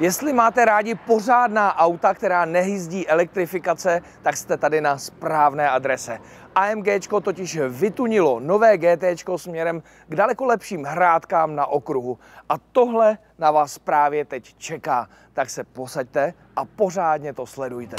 Jestli máte rádi pořádná auta, která nehyzdí elektrifikace, tak jste tady na správné adrese. AMGčko totiž vytunilo nové GTčko směrem k daleko lepším hrádkám na okruhu. A tohle na vás právě teď čeká. Tak se posaďte a pořádně to sledujte.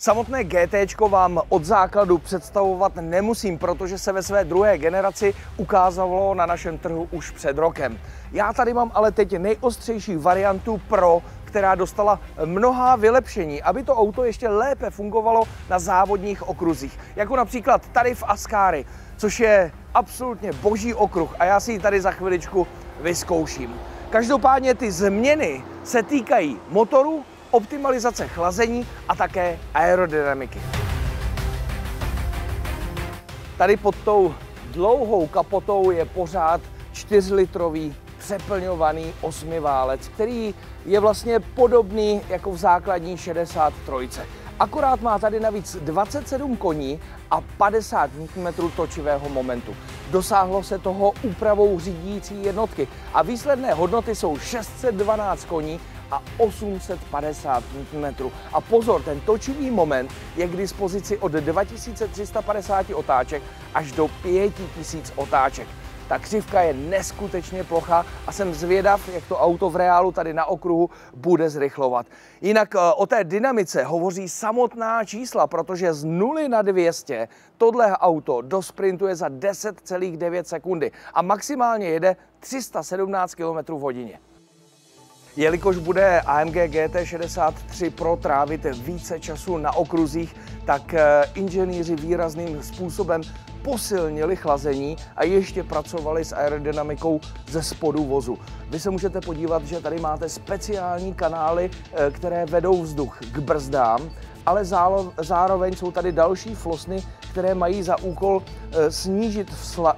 Samotné GTčko vám od základu představovat nemusím, protože se ve své druhé generaci ukázalo na našem trhu už před rokem. Já tady mám ale teď nejostřejší variantu Pro, která dostala mnohá vylepšení, aby to auto ještě lépe fungovalo na závodních okruzích. Jako například tady v Ascari, což je absolutně boží okruh a já si ji tady za chviličku vyzkouším. Každopádně ty změny se týkají motoru, optimalizace chlazení a také aerodynamiky. Tady pod tou dlouhou kapotou je pořád 4-litrový přeplňovaný 8válec, který je vlastně podobný jako v základní 63. Akorát má tady navíc 27 koní a 50 Nm točivého momentu. Dosáhlo se toho úpravou řídící jednotky a výsledné hodnoty jsou 612 koní a 850 Nm. A pozor, ten točivý moment je k dispozici od 2350 otáček až do 5000 otáček. Ta křivka je neskutečně plochá a jsem zvědav, jak to auto v reálu tady na okruhu bude zrychlovat. Jinak o té dynamice hovoří samotná čísla, protože z 0 na 200 tohle auto dosprintuje za 10,9 sekundy a maximálně jede 317 km/h. Jelikož bude AMG GT63 Pro trávit více času na okruzích, tak inženýři výrazným způsobem posilnili chlazení a ještě pracovali s aerodynamikou ze spodu vozu. Vy se můžete podívat, že tady máte speciální kanály, které vedou vzduch k brzdám, ale zároveň jsou tady další flosny, které mají za úkol snížit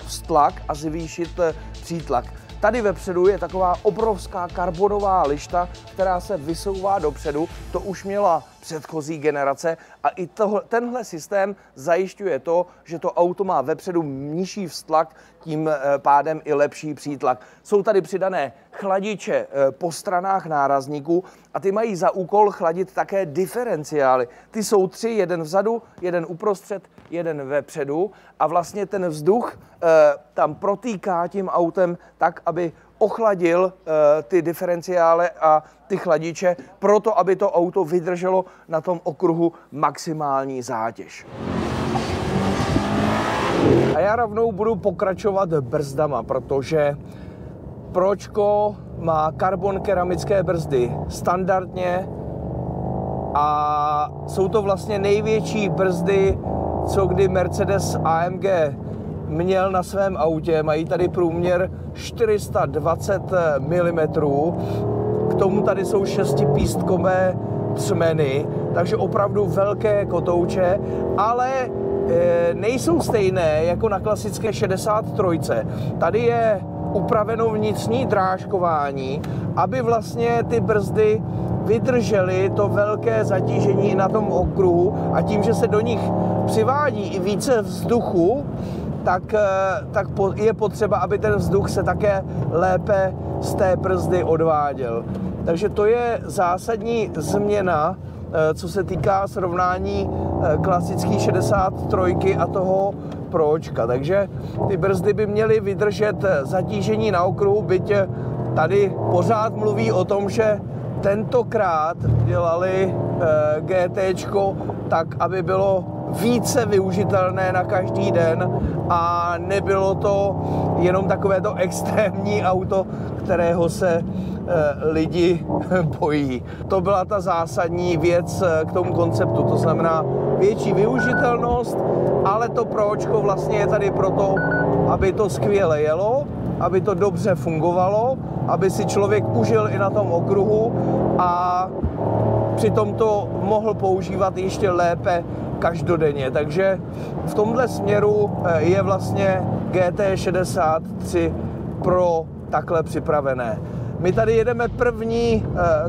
vztlak a zvýšit přítlak. Tady vepředu je taková obrovská karbonová lišta, která se vysouvá dopředu, to už měla předchozí generace a i tenhle systém zajišťuje to, že to auto má vepředu nižší vztlak, tím pádem i lepší přítlak. Jsou tady přidané chladiče po stranách nárazníků a ty mají za úkol chladit také diferenciály. Ty jsou 3, jeden vzadu, jeden uprostřed, jeden vepředu a vlastně ten vzduch tam protýká tím autem tak, aby ochladil ty diferenciále a ty chladiče, proto aby to auto vydrželo na tom okruhu maximální zátěž. A já rovnou budu pokračovat brzdama, protože Pročko má karbon keramické brzdy standardně a jsou to vlastně největší brzdy, co kdy Mercedes AMG měl na svém autě, mají tady průměr 420 mm, k tomu tady jsou 6pístkové třmeny, takže opravdu velké kotouče, ale nejsou stejné jako na klasické 63. Tady je upraveno vnitřní drážkování, aby vlastně ty brzdy vydržely to velké zatížení na tom okruhu a tím, že se do nich přivádí i více vzduchu, tak je potřeba, aby ten vzduch se také lépe z té brzdy odváděl. Takže to je zásadní změna, co se týká srovnání klasické 63 a toho Pročka. Takže ty brzdy by měly vydržet zatížení na okruhu, byť tady pořád mluví o tom, že tentokrát dělali GTčko tak, aby bylo více využitelné na každý den a nebylo to jenom takovéto extrémní auto, kterého se lidi bojí. To byla ta zásadní věc k tomu konceptu, to znamená větší využitelnost, ale to Pročko vlastně je tady proto, aby to skvěle jelo, aby to dobře fungovalo, aby si člověk užil i na tom okruhu a přitom to mohl používat ještě lépe každodenně. Takže v tomhle směru je vlastně GT63 Pro takhle připravené. My tady jedeme první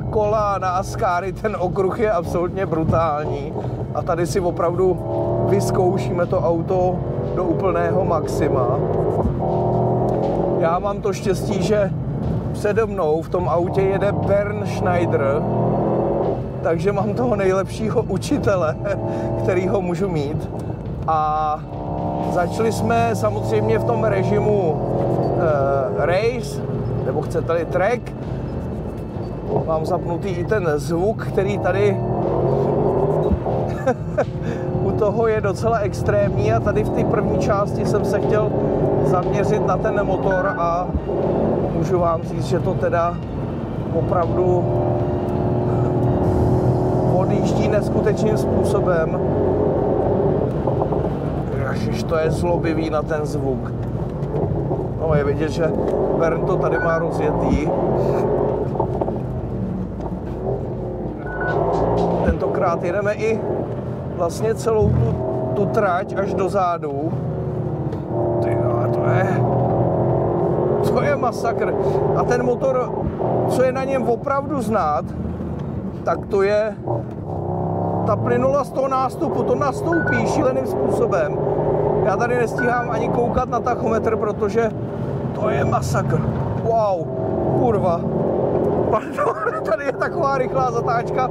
kola na Ascari, ten okruh je absolutně brutální a tady si opravdu vyzkoušíme to auto do úplného maxima. Já mám to štěstí, že přede mnou v tom autě jede Bernd Schneider, takže mám toho nejlepšího učitele, kterýho můžu mít. A začali jsme samozřejmě v tom režimu race, nebo chcete-li track. Mám zapnutý i ten zvuk, který tady u toho je docela extrémní a tady v té první části jsem se chtěl zaměřit na ten motor a můžu vám říct, že to teda opravdu odjíždí neskutečným způsobem. Ježiš, to je zlobivý na ten zvuk. No, je vidět, že Bernd to tady má rozjetý. Tentokrát jedeme i vlastně celou tu trať až dozadu. Ty, ale to je masakr. A ten motor, co je na něm opravdu znát, tak to je ta plynula z toho nástupu, to nastoupí šíleným způsobem. Já tady nestíhám ani koukat na tachometr, protože to je masakr. Wow, kurva. Tady je taková rychlá zatáčka.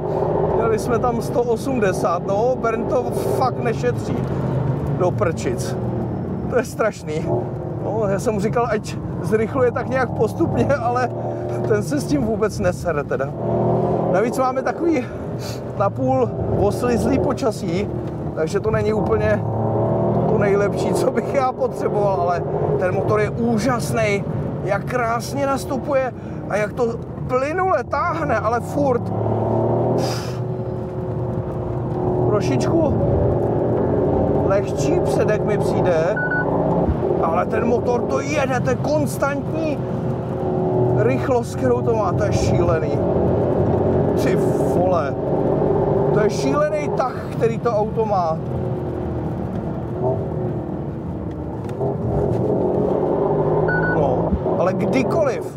Měli jsme tam 180, no, Bernd to fakt nešetří do prčic. To je strašný. No, já jsem mu říkal, ať zrychluje tak nějak postupně, ale ten se s tím vůbec nesere teda. Navíc máme takový napůl oslizlý počasí, takže to není úplně to nejlepší, co bych já potřeboval, ale ten motor je úžasný, jak krásně nastupuje a jak to plynule táhne, ale furt. Trošičku lehčí předek mi přijde, ale ten motor to jede, to je konstantní rychlost, kterou to má, to je šílený. Ty vole, to je šílený tah, který to auto má. No, ale kdykoliv.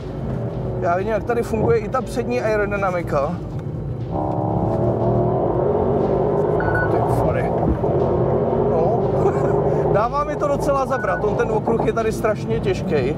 Já vidím, jak tady funguje i ta přední aerodynamika. Ty vole. No, dává mi to docela zabrat, on ten okruh je tady strašně těžký.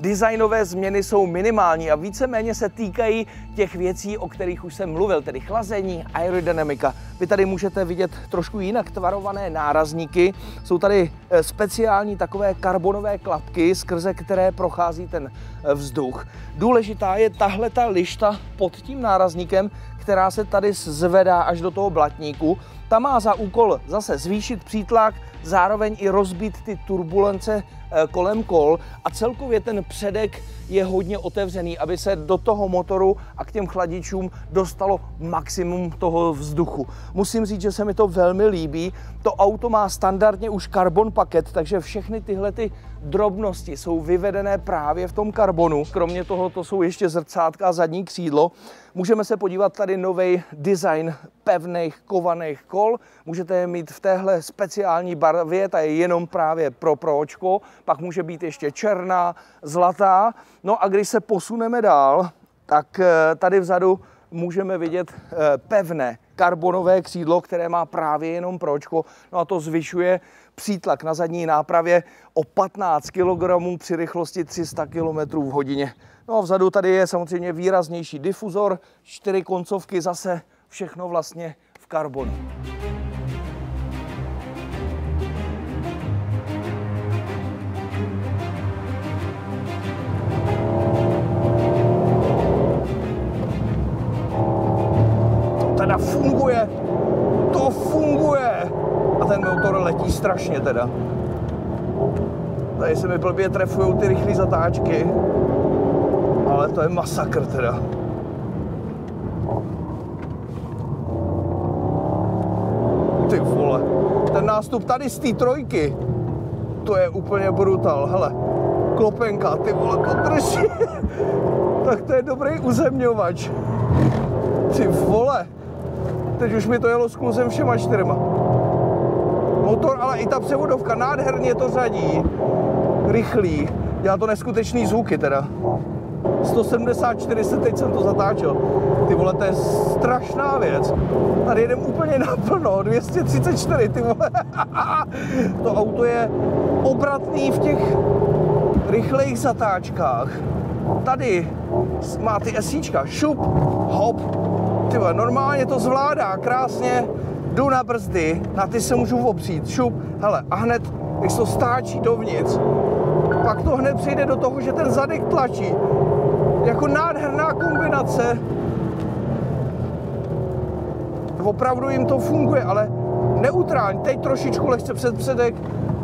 Designové změny jsou minimální a víceméně se týkají těch věcí, o kterých už jsem mluvil, tedy chlazení, aerodynamika. Vy tady můžete vidět trošku jinak tvarované nárazníky. Jsou tady speciální takové karbonové klapky, skrze které prochází ten vzduch. Důležitá je tahleta lišta pod tím nárazníkem, která se tady zvedá až do toho blatníku. Ta má za úkol zase zvýšit přítlak, zároveň i rozbít ty turbulence kolem kol a celkově ten předek je hodně otevřený, aby se do toho motoru a k těm chladičům dostalo maximum toho vzduchu. Musím říct, že se mi to velmi líbí. To auto má standardně už karbon paket, takže všechny tyhle ty drobnosti jsou vyvedené právě v tom karbonu. Kromě toho to jsou ještě zrcátka a zadní křídlo. Můžeme se podívat tady nový design pevných kovaných kol. Můžete je mít v téhle speciální barvě, ta je jenom právě pro pročko, pak může být ještě černá, zlatá. No a když se posuneme dál, tak tady vzadu můžeme vidět pevné karbonové křídlo, které má právě jenom pročko. No a to zvyšuje přítlak na zadní nápravě o 15 kg při rychlosti 300 km v hodině. No a vzadu tady je samozřejmě výraznější difuzor, 4 koncovky, zase všechno vlastně v karbonu. Teda funguje, to funguje! A ten motor letí strašně teda. Tady se mi blbě trefujou ty rychlé zatáčky, ale to je masakr teda. Ty vole, ten nástup tady z té trojky, to je úplně brutal, hele, klopenka, ty vole, to drží, tak to je dobrý uzemňovač. Ty vole, teď už mi to jelo s kluzem všema čtyřma. Motor, ale i ta převodovka nádherně to řadí. rychlý. Dělá to neskutečný zvuky teda. 174 se teď jsem to zatáčel. Ty vole, to je strašná věc. Tady jedem úplně naplno, 234, ty vole. To auto je obratný v těch rychlejch zatáčkách. Tady má ty esíčka, šup, hop. Ty vole, normálně to zvládá, krásně. Jdu na brzdy, na ty se můžu opřít, šup, hele, a hned, když to stáčí dovnitř, pak to hned přijde do toho, že ten zadek tlačí. Jako nádherná kombinace. Opravdu jim to funguje, ale neutrální. Teď trošičku lehce před předek,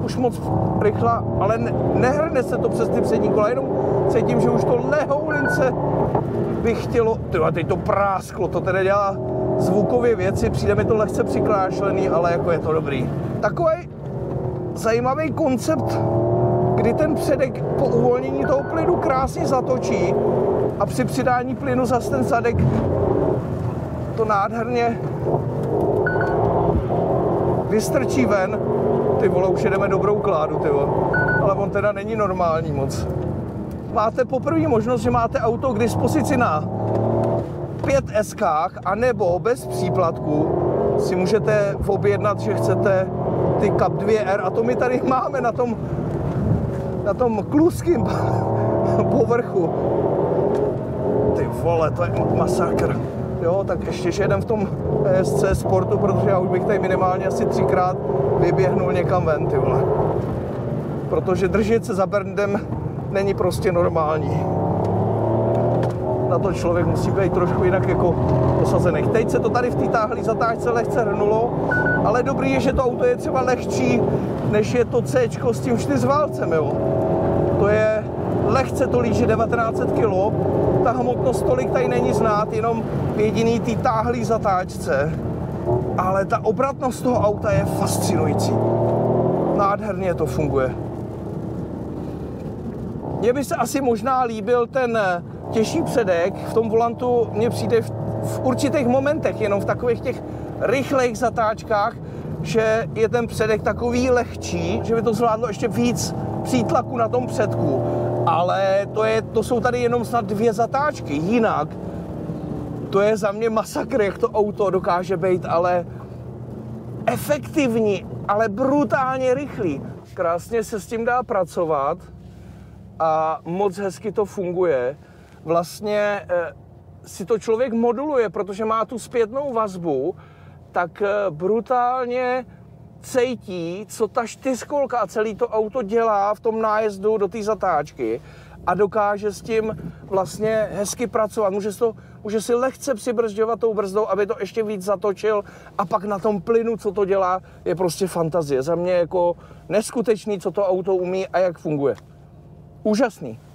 už moc rychle, ale nehrne se to přes ty přední kola, jenom cítím, že už to lehoulince by chtělo. Tyjo, teď to prásklo, to tedy dělá zvukové věci, přijde mi to lehce přikrášlený, ale jako je to dobrý. Takový zajímavý koncept, kdy ten předek po uvolnění toho plynu krásně zatočí a při přidání plynu zase ten zadek to nádherně vystrčí ven. Ty vole, už jedeme dobrou kládu, ty vole. Ale on teda není normální moc. Máte poprvé možnost, že máte auto k dispozici na 5 eskách, anebo bez příplatku si můžete objednat, že chcete ty Cup 2R, a to my tady máme na tom kluským povrchu. Ty vole, to je masakr. Jo, tak ještě, že jedem v tom ESC sportu, protože já už bych tady minimálně asi 3krát vyběhnul někam ven, ty vole. Protože držet se za Berndem není prostě normální. Na to člověk musí být trošku jinak jako osazený. Teď se to tady v té táhlé zatáčce lehce hrnulo, ale dobrý je, že to auto je třeba lehčí, než je to C-čko s tím 4válcem, jo. To je lehce, to líže 1900 kg, ta hmotnost tolik tady není znát, jenom jediný té táhlé zatáčce. Ale ta obratnost toho auta je fascinující. Nádherně to funguje. Mně by se asi možná líbil ten těžší předek, v tom volantu mně přijde v určitých momentech, jenom v takových těch rychlejch zatáčkách, že je ten předek takový lehčí, že by to zvládlo ještě víc přítlaku na tom předku. Ale to jsou tady jenom snad 2 zatáčky, jinak to je za mě masakr, jak to auto dokáže být, ale efektivní, ale brutálně rychlý. Krásně se s tím dá pracovat a moc hezky to funguje. Vlastně si to člověk moduluje, protože má tu zpětnou vazbu, tak brutálně cítí, co ta 4kolka a celý to auto dělá v tom nájezdu do té zatáčky, a dokáže s tím vlastně hezky pracovat. Může si lehce přibržďovat tou brzdou, aby to ještě víc zatočil, a pak na tom plynu, co to dělá, je prostě fantazie. Za mě jako neskutečný, co to auto umí a jak funguje. Úžasný.